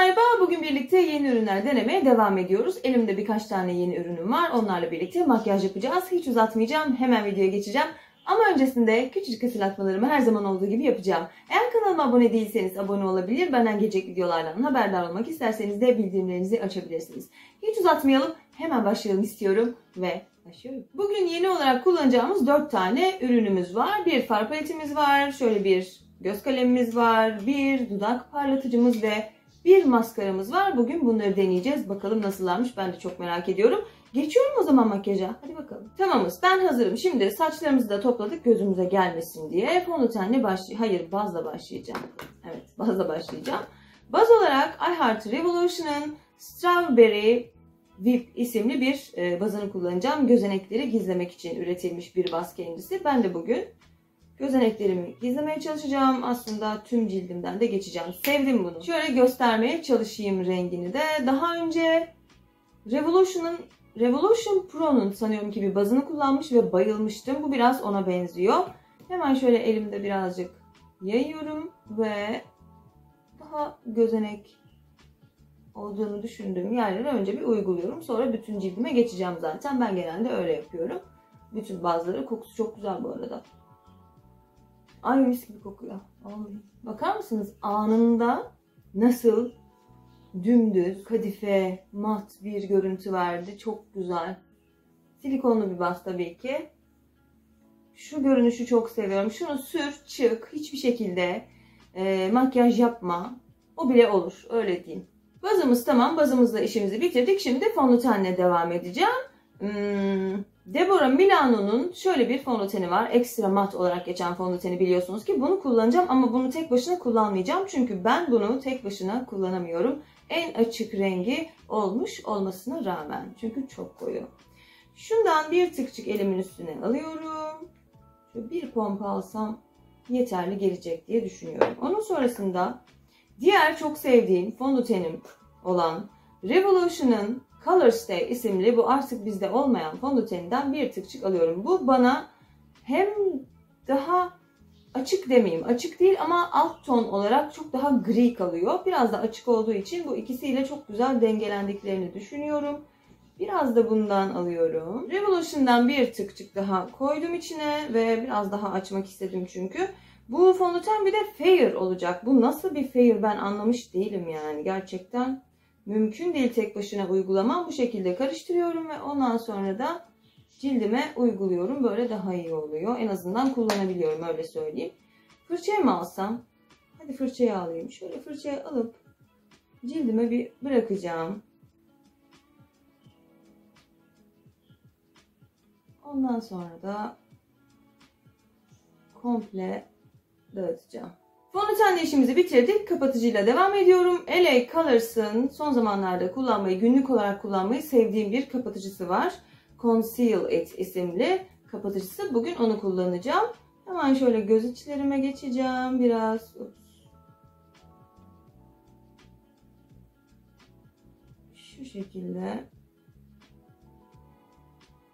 merhaba. Bugün birlikte yeni ürünler denemeye devam ediyoruz. Elimde birkaç tane yeni ürünüm var. Onlarla birlikte makyaj yapacağız. Hiç uzatmayacağım. Hemen videoya geçeceğim. Ama öncesinde küçücük hatırlatmalarımı her zaman olduğu gibi yapacağım. Eğer kanalıma abone değilseniz abone olabilir. Benden gelecek videolardan haberdar olmak isterseniz de bildirimlerinizi açabilirsiniz. Hiç uzatmayalım. Hemen başlayalım istiyorum ve başlıyorum. Bugün yeni olarak kullanacağımız 4 tane ürünümüz var. Bir far paletimiz var. Şöyle bir göz kalemimiz var. Bir dudak parlatıcımız ve bir maskaramız var. Bugün bunları deneyeceğiz. Bakalım nasıllarmış. Ben de çok merak ediyorum. Geçiyorum o zaman makyaja. Hadi bakalım. Tamamız. Ben hazırım. Şimdi saçlarımızı da topladık gözümüze gelmesin diye. Fondötenle başlayacağım. Hayır, bazla başlayacağım. Evet, bazla başlayacağım. Baz olarak I Heart Revolution'ın Strawberry Whip isimli bir bazını kullanacağım. Gözenekleri gizlemek için üretilmiş bir baz kendisi. Ben de bugün gözeneklerimi gizlemeye çalışacağım. Aslında tüm cildimden de geçeceğim. Sevdim bunu. Şöyle göstermeye çalışayım rengini de. Daha önce Revolution Pro'nun sanıyorum ki bir bazını kullanmış ve bayılmıştım. Bu biraz ona benziyor. Hemen şöyle elimde birazcık yayıyorum ve daha gözenek olduğunu düşündüğüm yerleri önce bir uyguluyorum. Sonra bütün cildime geçeceğim zaten. Ben genelde öyle yapıyorum. Bütün bazları. Kokusu çok güzel bu arada. Ay mis gibi kokuyor. Ay. Bakar mısınız? Anında nasıl dümdüz, kadife, mat bir görüntü verdi. Çok güzel. Silikonlu bir baz tabii ki. Şu görünüşü çok seviyorum. Şunu sür, çık. Hiçbir şekilde makyaj yapma. O bile olur. Öyle diyeyim. Bazımız tamam. Bazımızla işimizi bitirdik. Şimdi fondötenle devam edeceğim. Deborah Milano'nun şöyle bir fondöteni var. Ekstra mat olarak geçen fondöteni biliyorsunuz ki. Bunu kullanacağım ama bunu tek başına kullanmayacağım. Çünkü ben bunu tek başına kullanamıyorum. En açık rengi olmuş olmasına rağmen. Çünkü çok koyu. Şundan bir tıkçık elimin üstüne alıyorum. Şöyle bir pompa alsam yeterli gelecek diye düşünüyorum. Onun sonrasında diğer çok sevdiğim fondötenim olan Revolution'ın Colorstay isimli bu artık bizde olmayan fondöteninden bir tıkçık alıyorum. Bu bana hem daha açık demeyeyim, açık değil ama alt ton olarak çok daha gri kalıyor. Biraz da açık olduğu için bu ikisiyle çok güzel dengelendiklerini düşünüyorum. Biraz da bundan alıyorum. Revolution'dan bir tıkçık daha koydum içine ve biraz daha açmak istedim çünkü. Bu fondöten bir de fair olacak. Bu nasıl bir fair ben anlamış değilim yani gerçekten. Mümkün değil tek başına uygulamam. Bu şekilde karıştırıyorum ve ondan sonra da cildime uyguluyorum. Böyle daha iyi oluyor. En azından kullanabiliyorum öyle söyleyeyim. Fırçayı mı alsam? Hadi fırçayı alayım. Şöyle fırçayı alıp cildime bir bırakacağım. Ondan sonra da komple dağıtacağım. Fondötenle işimizi bitirdik. Kapatıcıyla devam ediyorum. LA Colors'ın son zamanlarda kullanmayı, günlük olarak kullanmayı sevdiğim bir kapatıcısı var. Conceal It isimli kapatıcısı. Bugün onu kullanacağım. Hemen şöyle göz içlerime geçeceğim. Biraz şu şekilde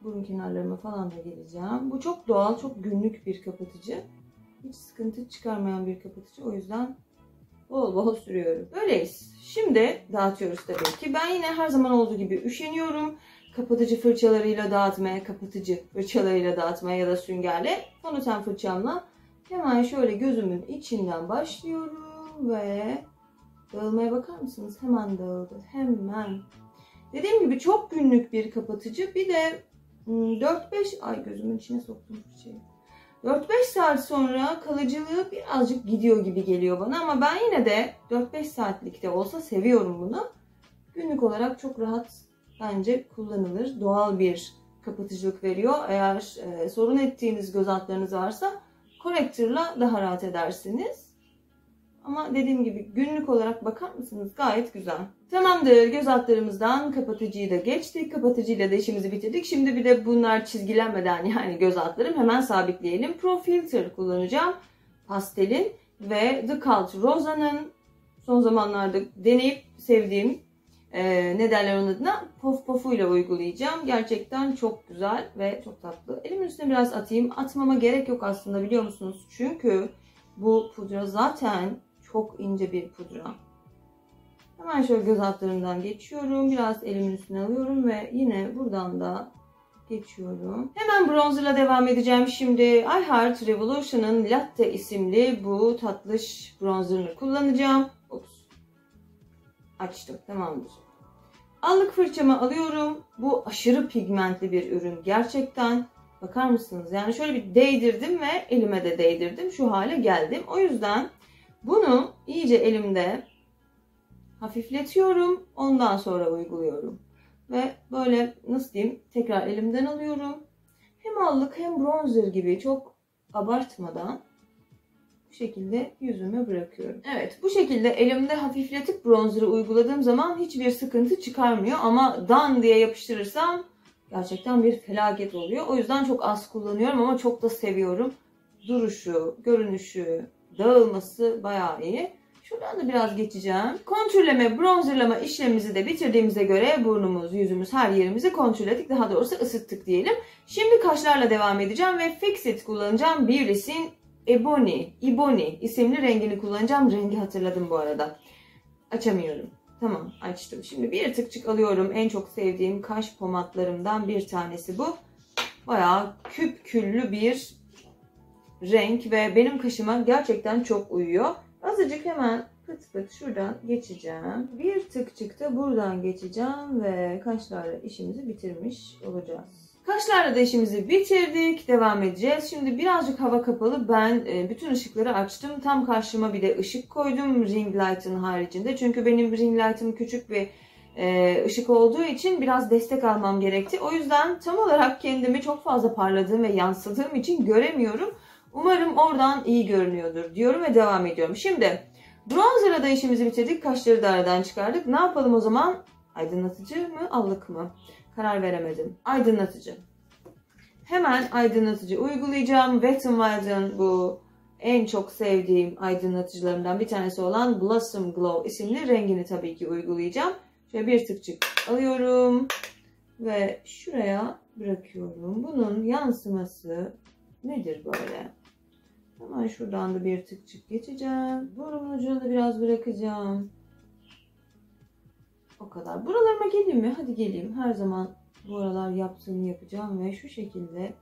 burun kenarlarıma falan da geleceğim. Bu çok doğal, çok günlük bir kapatıcı. Hiç sıkıntı çıkarmayan bir kapatıcı. O yüzden bol bol sürüyorum. Böyleyiz. Şimdi dağıtıyoruz tabii ki. Ben yine her zaman olduğu gibi üşeniyorum. Kapatıcı fırçalarıyla dağıtmaya, ya da süngerle. Fondöten fırçamla hemen şöyle gözümün içinden başlıyorum ve dağılmaya bakar mısınız? Hemen dağıldı. Hemen. Dediğim gibi çok günlük bir kapatıcı. Bir de 4-5 ay gözümün içine soktum fırçayı. 4-5 saat sonra kalıcılığı birazcık gidiyor gibi geliyor bana ama ben yine de 4-5 saatlik de olsa seviyorum bunu. Günlük olarak çok rahat bence kullanılır. Doğal bir kapatıcılık veriyor. Eğer sorun ettiğiniz göz altlarınız varsa corrector'la daha rahat edersiniz. Ama dediğim gibi günlük olarak bakar mısınız? Gayet güzel. Tamamdır. Göz altlarımızdan kapatıcıyı da geçtik. Kapatıcıyla da işimizi bitirdik. Şimdi bir de bunlar çizgilenmeden yani göz altlarım hemen sabitleyelim. Pro Filter kullanacağım. Pastel'in ve The Cult Rosa'nın son zamanlarda deneyip sevdiğim ne derler onun adına? Pof pofuyla uygulayacağım. Gerçekten çok güzel ve çok tatlı. Elimin üstüne biraz atayım. Atmama gerek yok aslında biliyor musunuz? Çünkü bu pudra zaten çok ince bir pudra. Hemen şöyle göz altlarımdan geçiyorum. Biraz elimin üstüne alıyorum ve yine buradan da geçiyorum. Hemen bronzerla devam edeceğim. Şimdi I Heart Revolution'ın Latte isimli bu tatlış bronzerını kullanacağım. Ups. Açtım. Tamamdır. Allık fırçamı alıyorum. Bu aşırı pigmentli bir ürün. Gerçekten bakar mısınız? Yani şöyle bir değdirdim ve elime de değdirdim. Şu hale geldim. O yüzden bunu iyice elimde hafifletiyorum. Ondan sonra uyguluyorum. Ve böyle nasıl diyeyim, tekrar elimden alıyorum. Hem allık hem bronzer gibi çok abartmadan bu şekilde yüzüme bırakıyorum. Evet, bu şekilde elimde hafifletip bronzer'ı uyguladığım zaman hiçbir sıkıntı çıkarmıyor. Ama dan diye yapıştırırsam gerçekten bir felaket oluyor. O yüzden çok az kullanıyorum ama çok da seviyorum. Duruşu, görünüşü, dağılması bayağı iyi. Şuradan da biraz geçeceğim. Kontürleme, bronzerlama işlemimizi de bitirdiğimize göre burnumuz, yüzümüz, her yerimizi kontürledik. Daha doğrusu ısıttık diyelim. Şimdi kaşlarla devam edeceğim ve Fix It kullanacağım. Birlesin Ebony isimli rengini kullanacağım. Rengi hatırladım bu arada. Açamıyorum. Tamam, açtım. Şimdi bir tıkçık alıyorum. En çok sevdiğim kaş pomatlarımdan bir tanesi bu. Bayağı küp küllü bir renk ve benim kaşıma gerçekten çok uyuyor. Azıcık hemen pıt pıt şuradan geçeceğim. Bir tıkçık da buradan geçeceğim ve kaşlarla işimizi bitirmiş olacağız. Kaşlarla da işimizi bitirdik. Devam edeceğiz. Şimdi birazcık hava kapalı. Ben bütün ışıkları açtım. Tam karşıma bir de ışık koydum. Ring light'ın haricinde. Çünkü benim ring light'ım küçük bir ışık olduğu için biraz destek almam gerekti. O yüzden tam olarak kendimi çok fazla parladığım ve yansıdığım için göremiyorum. Umarım oradan iyi görünüyordur diyorum ve devam ediyorum. Şimdi bronzer'a da işimizi bitirdik. Kaşları da aradan çıkardık. Ne yapalım o zaman? Aydınlatıcı mı, allık mı? Karar veremedim. Aydınlatıcı. Hemen aydınlatıcı uygulayacağım. Wet n Wild'ın bu en çok sevdiğim aydınlatıcılarımdan bir tanesi olan Blossom Glow isimli rengini tabii ki uygulayacağım. Şöyle bir tıkçık alıyorum ve şuraya bırakıyorum. Bunun yansıması nedir böyle? Hemen şuradan da bir tıkçık geçeceğim. Burnumun ucunu da biraz bırakacağım. O kadar. Buralarıma geleyim mi? Hadi geleyim. Her zaman bu aralar yaptığımı yapacağım ve şu şekilde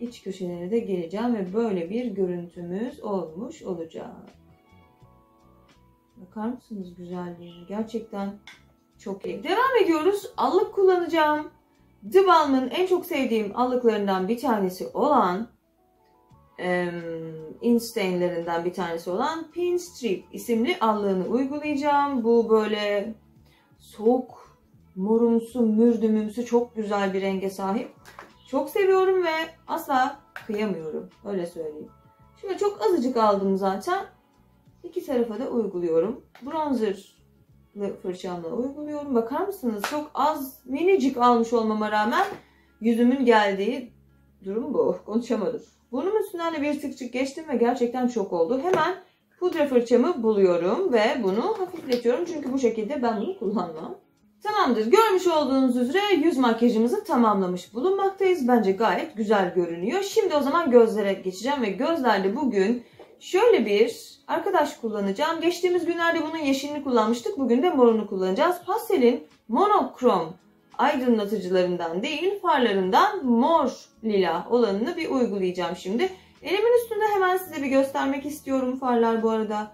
iç köşelere de geleceğim ve böyle bir görüntümüz olmuş olacak. Bakar mısınız güzelliğine? Gerçekten çok iyi. Devam ediyoruz. Allık kullanacağım. The Balm'ın en çok sevdiğim allıklarından bir tanesi olan Instain'lerinden bir tanesi olan Pinstripe isimli allığını uygulayacağım. Bu böyle soğuk, morumsu, mürdümümsü çok güzel bir renge sahip. Çok seviyorum ve asla kıyamıyorum. Öyle söyleyeyim. Şöyle çok azıcık aldım zaten. İki tarafa da uyguluyorum. Bronzer fırçamla uyguluyorum. Bakar mısınız? Çok az, minicik almış olmama rağmen yüzümün geldiği durum bu. Konuşamadım. Bunun üstünden de bir tıkçık geçtim ve gerçekten çok oldu. Hemen pudra fırçamı buluyorum ve bunu hafifletiyorum. Çünkü bu şekilde ben bunu kullanmam. Tamamdır. Görmüş olduğunuz üzere yüz makyajımızı tamamlamış bulunmaktayız. Bence gayet güzel görünüyor. Şimdi o zaman gözlere geçeceğim ve gözlerde bugün şöyle bir arkadaş kullanacağım. Geçtiğimiz günlerde bunun yeşilini kullanmıştık. Bugün de morunu kullanacağız. Pastel'in Monochrome aydınlatıcılarından değil, farlarından mor lila olanını bir uygulayacağım şimdi. Elimin üstünde hemen size bir göstermek istiyorum. Farlar bu arada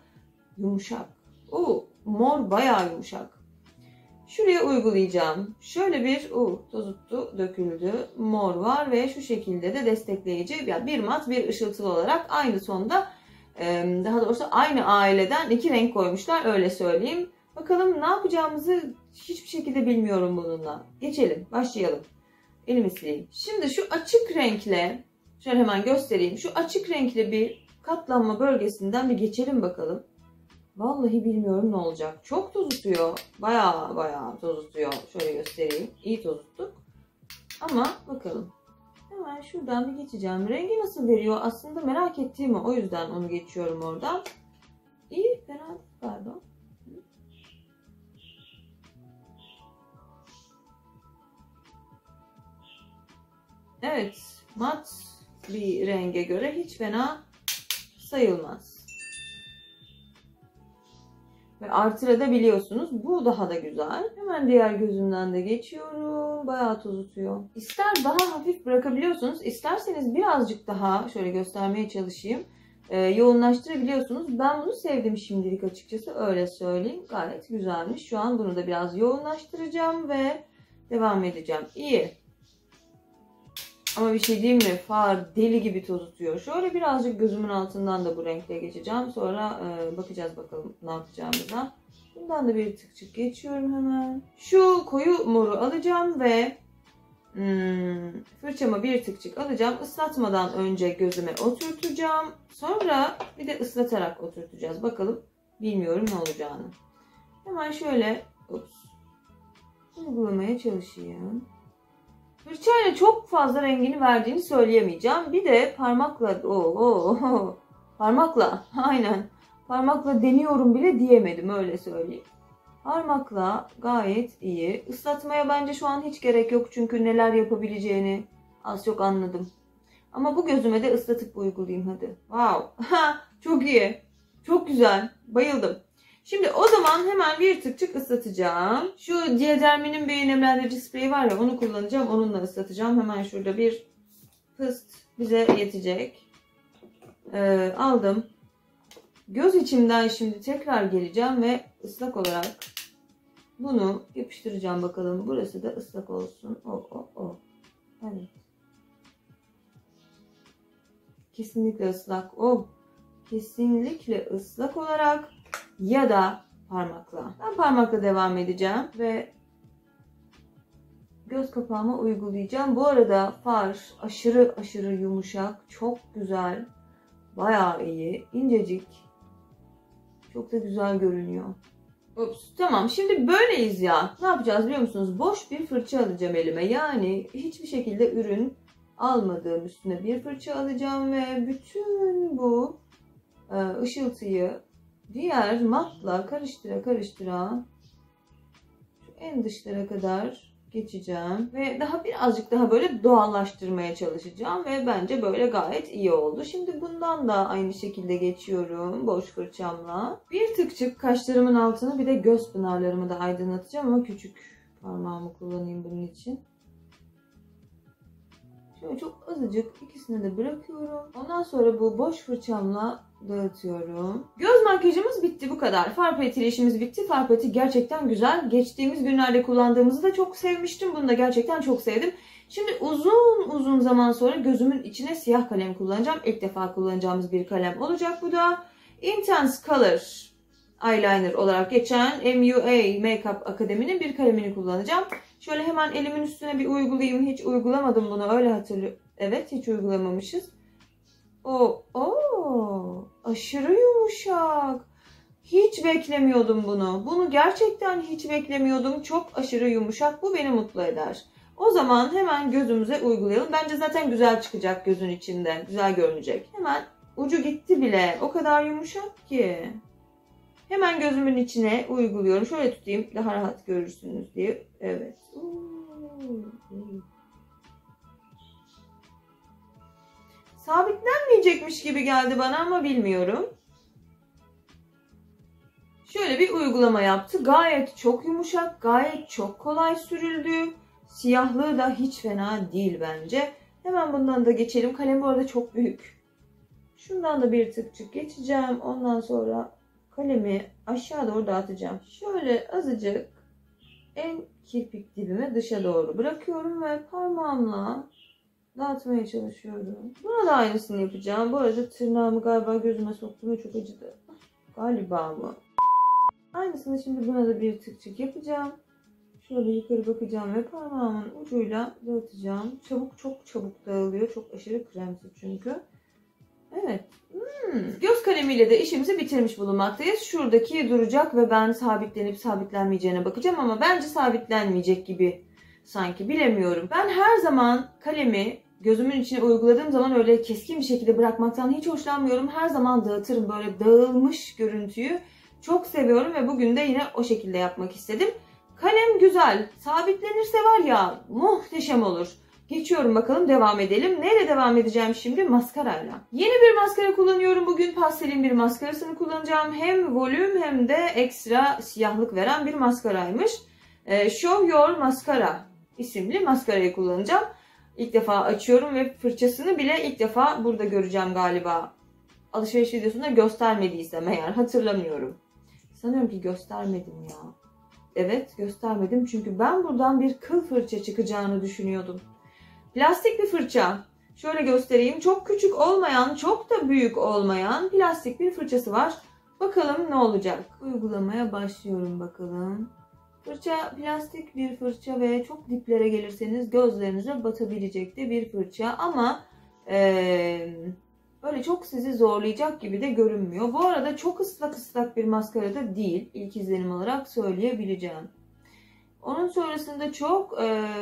yumuşak. Oo, mor bayağı yumuşak. Şuraya uygulayacağım. Şöyle bir tozuttu, döküldü. Mor var ve şu şekilde de destekleyici, yani bir mat bir ışıltılı olarak aynı sonda, daha doğrusu aynı aileden iki renk koymuşlar, öyle söyleyeyim. Bakalım ne yapacağımızı hiçbir şekilde bilmiyorum bununla. Geçelim, başlayalım. Elimi sileyim. Şimdi şu açık renkle, şöyle hemen göstereyim. Şu açık renkle bir katlanma bölgesinden bir geçelim bakalım. Vallahi bilmiyorum ne olacak. Çok toz tutuyor. Bayağı bayağı toz tutuyor. Şöyle göstereyim. İyi toz tuttuk. Ama bakalım. Hemen şuradan bir geçeceğim. Rengi nasıl veriyor? Aslında merak ettiğim o. O yüzden onu geçiyorum oradan. İyi, fena pardon. Evet, mat bir renge göre hiç fena sayılmaz. Ve artırabiliyorsunuz. Bu daha da güzel. Hemen diğer gözümden de geçiyorum. Bayağı toz tutuyor. İster daha hafif bırakabiliyorsunuz. İsterseniz birazcık daha şöyle göstermeye çalışayım. Yoğunlaştırabiliyorsunuz. Ben bunu sevdim şimdilik açıkçası. Öyle söyleyeyim. Gayet güzelmiş. Şu an bunu da biraz yoğunlaştıracağım ve devam edeceğim. İyi. Ama bir şey diyeyim mi? Far deli gibi toz tutuyor. Şöyle birazcık gözümün altından da bu renkle geçeceğim. Sonra bakacağız bakalım ne yapacağımıza. Bundan da bir tıkçık geçiyorum hemen. Şu koyu moru alacağım ve fırçama bir tıkçık alacağım. Islatmadan önce gözüme oturtacağım. Sonra bir de ıslatarak oturtacağız. Bakalım, bilmiyorum ne olacağını. Hemen şöyle uygulamaya çalışayım. Fırçayla çok fazla rengini verdiğini söyleyemeyeceğim. Bir de parmakla parmakla aynen parmakla deniyorum bile diyemedim, öyle söyleyeyim. Parmakla gayet iyi. Islatmaya bence şu an hiç gerek yok çünkü neler yapabileceğini az çok anladım. Ama bu gözüme de ıslatıp uygulayayım hadi. Wow. Çok iyi. Çok güzel. Bayıldım. Şimdi o zaman hemen bir tıkçık ıslatacağım. Şu Diadermi'nin beyin nemlendirici spreyi var ya, onu kullanacağım. Onunla ıslatacağım. Hemen şurada bir fıst bize yetecek. Aldım. Göz içimden şimdi tekrar geleceğim ve ıslak olarak bunu yapıştıracağım. Bakalım, burası da ıslak olsun. Evet. Kesinlikle ıslak. Kesinlikle ıslak olarak ya da parmakla. Ben parmakla devam edeceğim ve göz kapağıma uygulayacağım. Bu arada far aşırı aşırı yumuşak. Çok güzel. Bayağı iyi. İncecik. Çok da güzel görünüyor. Tamam, şimdi böyleyiz ya. Ne yapacağız biliyor musunuz? Boş bir fırça alacağım elime. Yani hiçbir şekilde ürün almadığım üstüne bir fırça alacağım ve bütün bu ışıltıyı diğer matla karıştıra karıştıra şu en dışlara kadar geçeceğim ve daha birazcık daha böyle doğallaştırmaya çalışacağım ve bence böyle gayet iyi oldu. Şimdi bundan da aynı şekilde geçiyorum boş fırçamla. Bir tıkçık kaşlarımın altını, bir de göz pınarlarımı da aydınlatacağım ama küçük parmağımı kullanayım bunun için. Şöyle çok azıcık ikisini de bırakıyorum. Ondan sonra bu boş fırçamla dağıtıyorum. Göz makyajımız bitti, bu kadar. Far paletiyle işimiz bitti. Far paleti gerçekten güzel. Geçtiğimiz günlerde kullandığımızı da çok sevmiştim. Bunu da gerçekten çok sevdim. Şimdi uzun uzun zaman sonra gözümün içine siyah kalem kullanacağım. İlk defa kullanacağımız bir kalem olacak bu da. Intense Color Eyeliner olarak geçen MUA Makeup Akademi'nin bir kalemini kullanacağım. Şöyle hemen elimin üstüne bir uygulayayım. Hiç uygulamadım bunu, öyle hatırlıyorum. Evet, hiç uygulamamışız. Aşırı yumuşak. Hiç beklemiyordum bunu. Bunu gerçekten hiç beklemiyordum. Çok aşırı yumuşak. Bu beni mutlu eder. O zaman hemen gözümüze uygulayalım. Bence zaten güzel çıkacak gözün içinde. Güzel görünecek. Hemen ucu gitti bile. O kadar yumuşak ki. Hemen gözümün içine uyguluyorum. Şöyle tutayım. Daha rahat görürsünüz diye. Evet. Sabitlenmeyecekmiş gibi geldi bana ama bilmiyorum. Şöyle bir uygulama yaptı. Gayet çok yumuşak, gayet çok kolay sürüldü. Siyahlığı da hiç fena değil bence. Hemen bundan da geçelim. Kalem bu arada çok büyük. Şundan da bir tıkçık geçeceğim. Ondan sonra kalemi aşağı doğru dağıtacağım. Şöyle azıcık en kirpik dibime dışa doğru bırakıyorum ve parmağımla dağıtmaya çalışıyorum. Buna da aynısını yapacağım. Bu arada tırnağımı galiba gözüme soktum ve çok acıdı. Galiba mı? Aynısını şimdi buna da bir tıkçık yapacağım. Şöyle yukarı bakacağım ve parmağımın ucuyla dağıtacağım. Çabuk, çok çabuk dağılıyor. Çok aşırı kremsi çünkü. Evet. Göz kalemiyle de işimizi bitirmiş bulunmaktayız. Şuradaki duracak ve ben sabitlenip sabitlenmeyeceğine bakacağım ama bence sabitlenmeyecek gibi. Sanki bilemiyorum. Ben her zaman kalemi gözümün içine uyguladığım zaman öyle keskin bir şekilde bırakmaktan hiç hoşlanmıyorum. Her zaman dağıtırım böyle dağılmış görüntüyü. Çok seviyorum ve bugün de yine o şekilde yapmak istedim. Kalem güzel. Sabitlenirse var ya muhteşem olur. Geçiyorum bakalım, devam edelim. Neyle devam edeceğim şimdi? Maskarayla. Yeni bir maskara kullanıyorum. Bugün pastelin bir maskarasını kullanacağım. Hem volüm hem de ekstra siyahlık veren bir maskaraymış. Show Your Maskara isimli maskarayı kullanacağım. İlk defa açıyorum ve fırçasını bile ilk defa burada göreceğim galiba. Alışveriş videosunda göstermediysem eğer, hatırlamıyorum. Sanıyorum ki göstermedim ya. Evet, göstermedim çünkü ben buradan bir kıl fırça çıkacağını düşünüyordum. Plastik bir fırça. Şöyle göstereyim. Çok küçük olmayan, çok da büyük olmayan plastik bir fırçası var. Bakalım ne olacak? Uygulamaya başlıyorum bakalım. Fırça plastik bir fırça ve çok diplere gelirseniz gözlerinize batabilecek de bir fırça. Ama öyle çok sizi zorlayacak gibi de görünmüyor. Bu arada çok ıslak bir maskara da değil. İlk izlenim olarak söyleyebileceğim. Onun sonrasında çok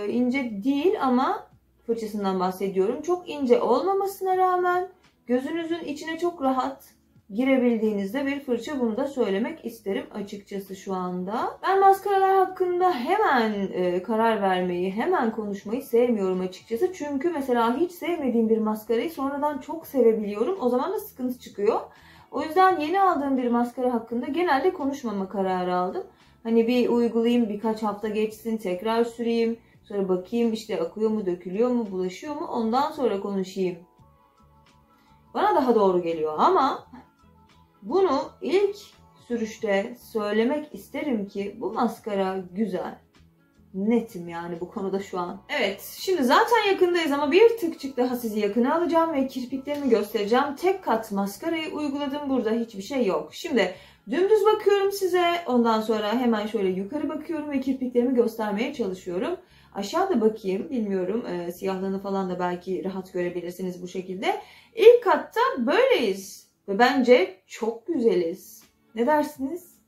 ince değil ama fırçasından bahsediyorum. Çok ince olmamasına rağmen gözünüzün içine çok rahat girebildiğinizde bir fırça, bunu da söylemek isterim açıkçası şu anda. Ben maskaralar hakkında hemen karar vermeyi, hemen konuşmayı sevmiyorum açıkçası. Çünkü mesela hiç sevmediğim bir maskarayı sonradan çok sevebiliyorum. O zaman da sıkıntı çıkıyor. O yüzden yeni aldığım bir maskara hakkında genelde konuşmama kararı aldım. Hani bir uygulayayım, birkaç hafta geçsin, tekrar süreyim. Sonra bakayım işte akıyor mu, dökülüyor mu, bulaşıyor mu, ondan sonra konuşayım. Bana daha doğru geliyor ama bunu ilk sürüşte söylemek isterim ki bu maskara güzel. Netim yani bu konuda şu an. Evet, şimdi zaten yakındayız ama bir tıkçık daha sizi yakına alacağım ve kirpiklerimi göstereceğim. Tek kat maskarayı uyguladım, burada hiçbir şey yok. Şimdi dümdüz bakıyorum size, ondan sonra hemen şöyle yukarı bakıyorum ve kirpiklerimi göstermeye çalışıyorum. Aşağıda bakayım, bilmiyorum siyahlığını falan da belki rahat görebilirsiniz bu şekilde. İlk katta böyleyiz ve bence çok güzeliz. Ne dersiniz?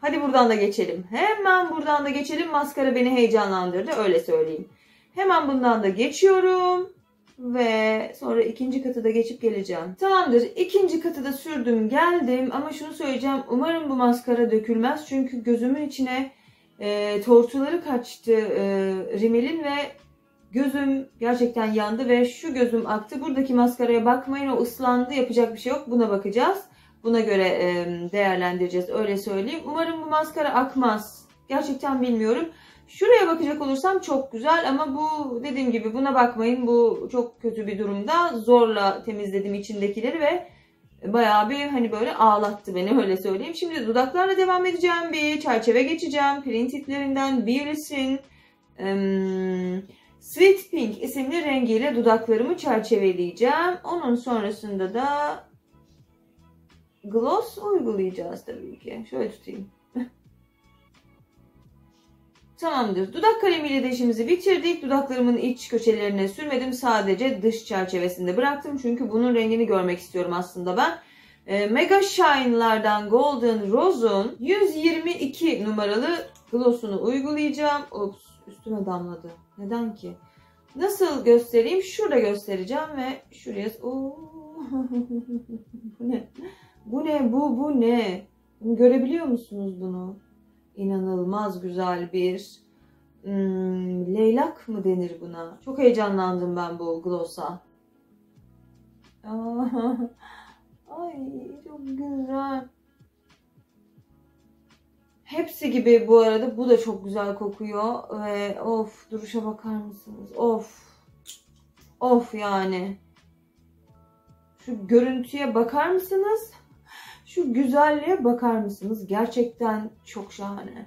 Hadi buradan da geçelim. Hemen buradan da geçelim. Maskara beni heyecanlandırdı, öyle söyleyeyim. Hemen bundan da geçiyorum. Ve sonra ikinci katı da geçip geleceğim. Tamamdır, ikinci katı da sürdüm geldim. Ama şunu söyleyeceğim, umarım bu maskara dökülmez. Çünkü gözümün içine tortuları kaçtı rimelin ve gözüm gerçekten yandı ve şu gözüm aktı. Buradaki maskaraya bakmayın, o ıslandı, yapacak bir şey yok, buna bakacağız. Buna göre değerlendireceğiz, öyle söyleyeyim. Umarım bu maskara akmaz. Gerçekten bilmiyorum. Şuraya bakacak olursam çok güzel ama bu, dediğim gibi, buna bakmayın. Bu çok kötü bir durumda. Zorla temizledim içindekileri ve bayağı bir hani böyle ağlattı beni, öyle söyleyeyim. Şimdi dudaklarla devam edeceğim. Bir çerçeve geçeceğim. Print itlerinden birisinin Sweet Pink isimli rengiyle dudaklarımı çerçeveleyeceğim. Onun sonrasında da gloss uygulayacağız tabii ki. Şöyle tutayım. Tamamdır. Dudak kalemiyle de işimizi bitirdik. Dudaklarımın iç köşelerine sürmedim. Sadece dış çerçevesinde bıraktım. Çünkü bunun rengini görmek istiyorum aslında ben. Mega Shine'lardan Golden Rose'un 122 numaralı gloss'unu uygulayacağım. Ops, üstüme damladı. Neden ki? Nasıl göstereyim? Şurada göstereceğim ve şuraya... Bu ne? Bu ne? Bu ne? Görebiliyor musunuz bunu? İnanılmaz güzel bir leylak mı denir buna? Çok heyecanlandım ben bu gloss'a. Ay çok güzel. Hepsi gibi bu arada bu da çok güzel kokuyor. Ve of, duruşa bakar mısınız? Of. Of yani. Şu görüntüye bakar mısınız? Şu güzelliğe bakar mısınız? Gerçekten çok şahane.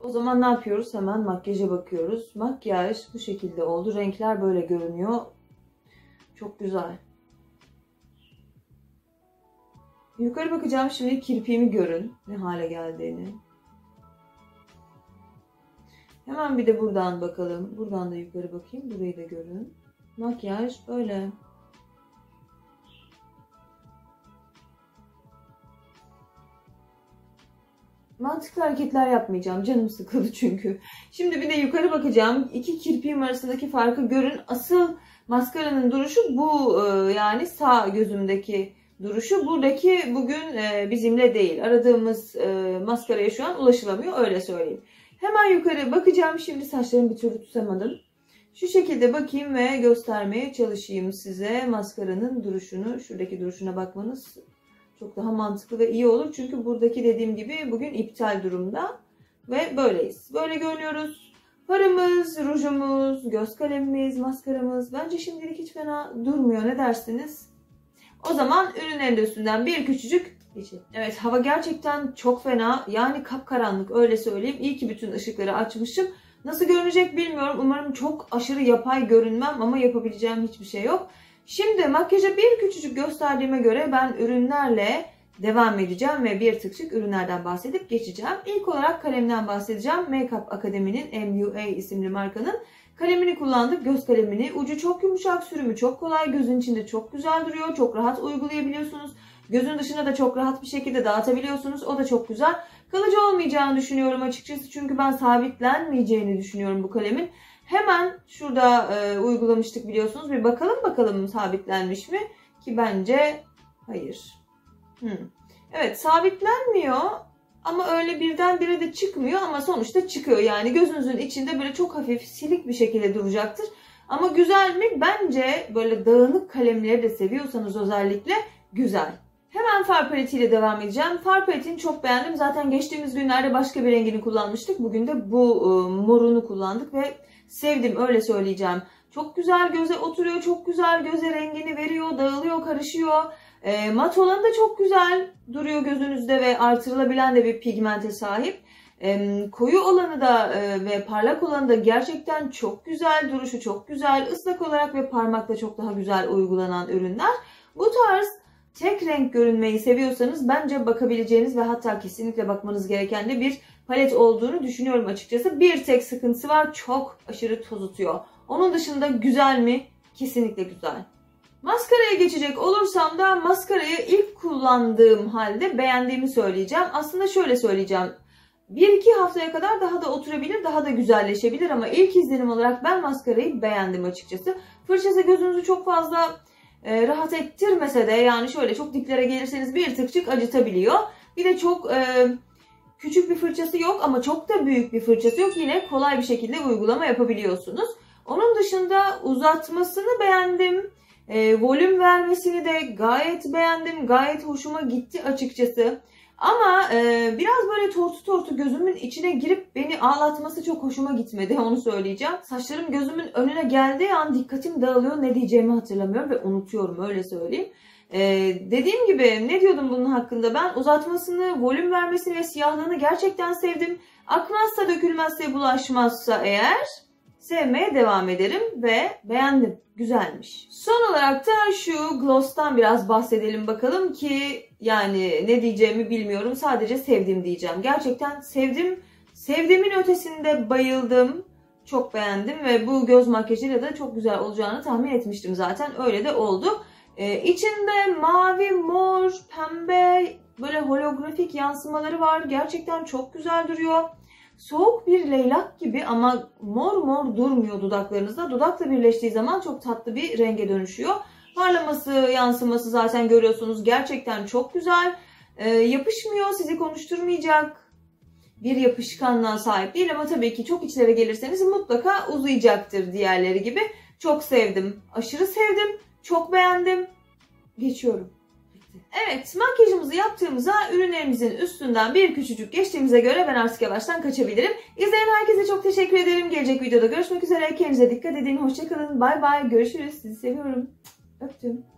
O zaman ne yapıyoruz? Hemen makyaja bakıyoruz. Makyaj bu şekilde oldu. Renkler böyle görünüyor. Çok güzel. Yukarı bakacağım şimdi, kirpiğimi görün ne hale geldiğini. Hemen bir de buradan bakalım. Buradan da yukarı bakayım. Burayı da görün. Makyaj böyle. Mantıklı hareketler yapmayacağım. Canım sıkıldı çünkü. Şimdi bir de yukarı bakacağım. İki kirpiğim arasındaki farkı görün. Asıl maskaranın duruşu bu. Yani sağ gözümdeki duruşu. Buradaki bugün bizimle değil. Aradığımız maskaraya şu an ulaşılamıyor. Öyle söyleyeyim. Hemen yukarı bakacağım. Şimdi saçlarımı bir türlü tutamadım. Şu şekilde bakayım ve göstermeye çalışayım size. Maskaranın duruşunu, şuradaki duruşuna bakmanız çok daha mantıklı ve iyi olur. Çünkü buradaki dediğim gibi bugün iptal durumda. Ve böyleyiz. Böyle görünüyoruz. Farımız, rujumuz, göz kalemimiz, maskaramız. Bence şimdilik hiç fena durmuyor. Ne dersiniz? O zaman ürün eldüsünden bir küçücük geçelim. Evet, hava gerçekten çok fena. Yani kapkaranlık, öyle söyleyeyim. İyi ki bütün ışıkları açmışım. Nasıl görünecek bilmiyorum. Umarım çok aşırı yapay görünmem ama yapabileceğim hiçbir şey yok. Şimdi makyaja bir küçücük gösterdiğime göre ben ürünlerle devam edeceğim ve bir tıkçık ürünlerden bahsedip geçeceğim. İlk olarak kalemden bahsedeceğim. Makeup Akademi'nin MUA isimli markanın kalemini kullandık. Göz kalemini. Ucu çok yumuşak, sürümü çok kolay. Gözün içinde çok güzel duruyor. Çok rahat uygulayabiliyorsunuz. Gözün dışına da çok rahat bir şekilde dağıtabiliyorsunuz. O da çok güzel. Kalıcı olmayacağını düşünüyorum açıkçası. Çünkü ben sabitlenmeyeceğini düşünüyorum bu kalemin. Hemen şurada uygulamıştık biliyorsunuz. Bir bakalım sabitlenmiş mi? Ki bence hayır. Evet, sabitlenmiyor ama öyle birdenbire de çıkmıyor ama sonuçta çıkıyor. Yani gözünüzün içinde böyle çok hafif silik bir şekilde duracaktır. Ama güzel mi? Bence böyle dağınık kalemleri de seviyorsanız özellikle güzel. Hemen far paletiyle devam edeceğim. Far paletini çok beğendim. Zaten geçtiğimiz günlerde başka bir rengini kullanmıştık. Bugün de bu morunu kullandık ve sevdim, öyle söyleyeceğim. Çok güzel göze oturuyor. Çok güzel göze rengini veriyor. Dağılıyor, karışıyor. Mat olanı da çok güzel duruyor gözünüzde ve artırılabilen de bir pigmente sahip. Koyu olanı da ve parlak olanı da gerçekten çok güzel. Duruşu çok güzel. Islak olarak ve parmakla çok daha güzel uygulanan ürünler. Bu tarz tek renk görünmeyi seviyorsanız bence bakabileceğiniz ve hatta kesinlikle bakmanız gereken de bir palet olduğunu düşünüyorum açıkçası. Bir tek sıkıntısı var. Çok aşırı toz tutuyor. Onun dışında güzel mi? Kesinlikle güzel. Maskaraya geçecek olursam da maskarayı ilk kullandığım halde beğendiğimi söyleyeceğim. Aslında şöyle söyleyeceğim. 1-2 haftaya kadar daha da oturabilir, daha da güzelleşebilir ama ilk izlenim olarak ben maskarayı beğendim açıkçası. Fırçası gözünüzü çok fazla rahat ettirmese de yani şöyle çok diplere gelirseniz bir tıkçık acıtabiliyor. Bir de çok küçük bir fırçası yok ama çok da büyük bir fırçası yok. Yine kolay bir şekilde uygulama yapabiliyorsunuz. Onun dışında uzatmasını beğendim. Volüm vermesini de gayet beğendim. Gayet hoşuma gitti açıkçası. Ama biraz böyle tortu gözümün içine girip beni ağlatması çok hoşuma gitmedi. Onu söyleyeceğim. Saçlarım gözümün önüne geldiği an dikkatim dağılıyor. Ne diyeceğimi hatırlamıyorum ve unutuyorum, öyle söyleyeyim. Dediğim gibi ne diyordum bunun hakkında ben? Uzatmasını, volüm vermesini ve siyahlığını gerçekten sevdim. Akmazsa, dökülmezse, bulaşmazsa eğer... Sevmeye devam ederim ve beğendim. Güzelmiş. Son olarak da şu gloss'tan biraz bahsedelim bakalım ki yani ne diyeceğimi bilmiyorum. Sadece sevdim diyeceğim. Gerçekten sevdim. Sevdiğimin ötesinde bayıldım. Çok beğendim ve bu göz makyajıyla da çok güzel olacağını tahmin etmiştim zaten. Öyle de oldu. İçinde mavi, mor, pembe böyle holografik yansımaları var. Gerçekten çok güzel duruyor. Soğuk bir leylak gibi ama mor durmuyor dudaklarınızda. Dudakla birleştiği zaman çok tatlı bir renge dönüşüyor. Parlaması, yansıması zaten görüyorsunuz. Gerçekten çok güzel. Yapışmıyor, sizi konuşturmayacak bir yapışkanlığa sahip değil. Ama tabii ki çok içlere gelirseniz mutlaka uzayacaktır diğerleri gibi. Çok sevdim, aşırı sevdim, çok beğendim. Geçiyorum. Evet, makyajımızı yaptığımıza ürünlerimizin üstünden bir küçücük geçtiğimize göre ben artık yavaştan kaçabilirim. İzleyen herkese çok teşekkür ederim. Gelecek videoda görüşmek üzere. Kendinize dikkat edin. Hoşça kalın. Bay bay. Görüşürüz. Sizi seviyorum. Öptüm.